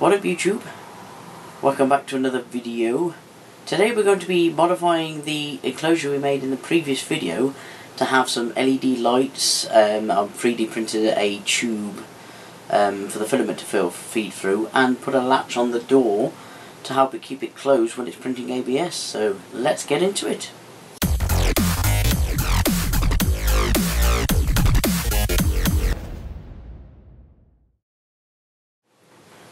What up YouTube? Welcome back to another video. Today we're going to be modifying the enclosure we made in the previous video to have some LED lights. I've 3D printed a tube for the filament to feed through and put a latch on the door to help it keep it closed when it's printing ABS. So let's get into it.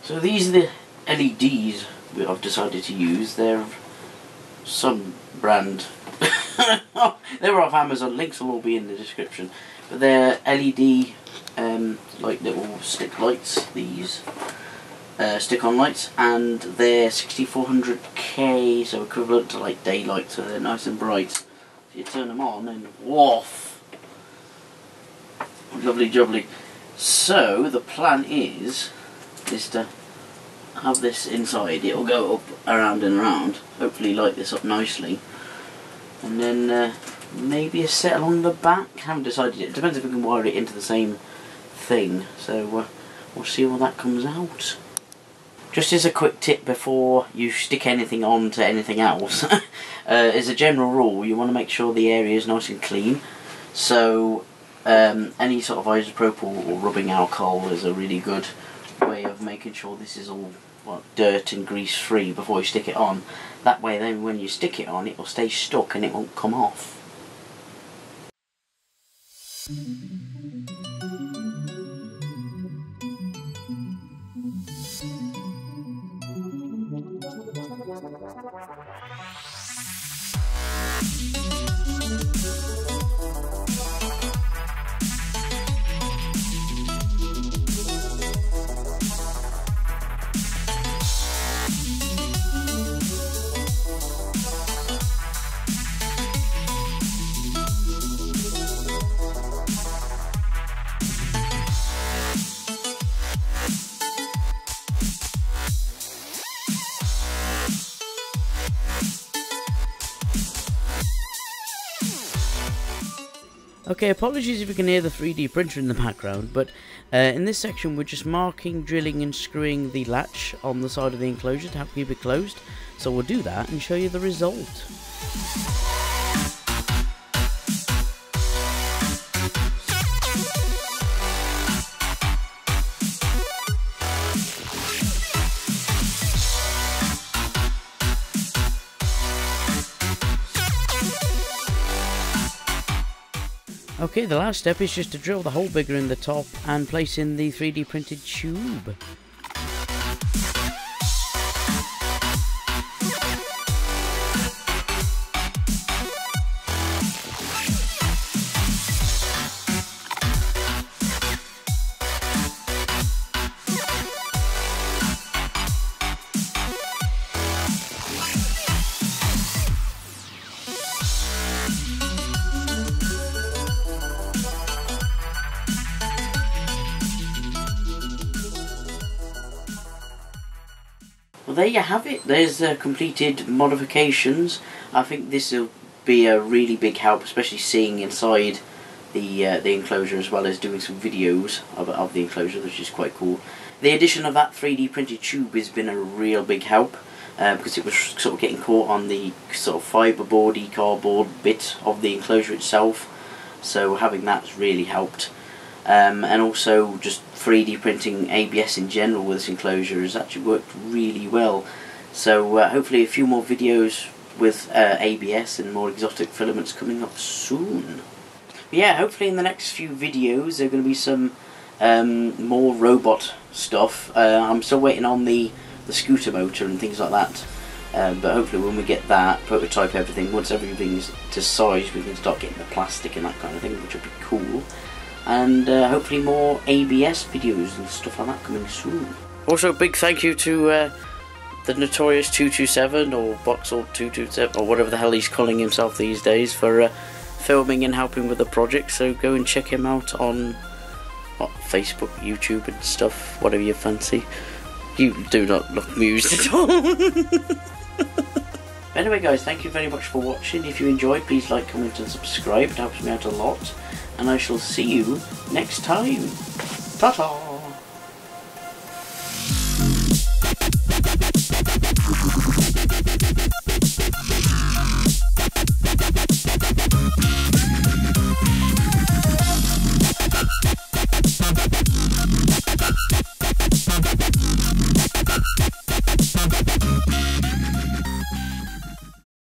So these are the LEDs I've decided to use. They're some brand. They're off Amazon. Links will all be in the description. But they're LED, like little stick lights. These stick-on lights, and they're 6400K, so equivalent to like daylight. So they're nice and bright. So you turn them on, and woof, lovely jubbly. So the plan is to have this inside. It'll go up around and around, hopefully light this up nicely, and then maybe a set along the back. I haven't decided yet. It depends if we can wire it into the same thing, so we'll see how that comes out. Just as a quick tip before you stick anything on to anything else, as a general rule you want to make sure the area is nice and clean, so any sort of isopropyl or rubbing alcohol is a really good way of making sure this is all dirt and grease free before you stick it on. That way then when you stick it on it will stay stuck and it won't come off. Okay, apologies if you can hear the 3D printer in the background, but in this section we're just marking, drilling and screwing the latch on the side of the enclosure to help keep it closed. So we'll do that and show you the result. Okay, the last step is just to drill the hole bigger in the top and place in the 3D printed tube. Well, there you have it. There's completed modifications. I think this will be a really big help, especially seeing inside the enclosure, as well as doing some videos of the enclosure, which is quite cool. The addition of that 3D printed tube has been a real big help, because it was sort of getting caught on the sort of fiberboardy cardboard bit of the enclosure itself. So having that's really helped. And also just 3D printing ABS in general with this enclosure has actually worked really well. So hopefully a few more videos with ABS and more exotic filaments coming up soon. But yeah, hopefully in the next few videos there are going to be some more robot stuff. I'm still waiting on the scooter motor and things like that. But hopefully when we get that, prototype everything, once everything's to size we can start getting the plastic and that kind of thing, which would be cool. And hopefully more ABS videos and stuff like that coming soon. Also, big thank you to the Notorious227 or Boxall227 or whatever the hell he's calling himself these days for filming and helping with the project. So go and check him out on Facebook, YouTube and stuff, whatever you fancy. You do not look amused at all. Anyway guys, thank you very much for watching. If you enjoyed, please like, comment and subscribe. It helps me out a lot. And I shall see you next time. Ta-ta!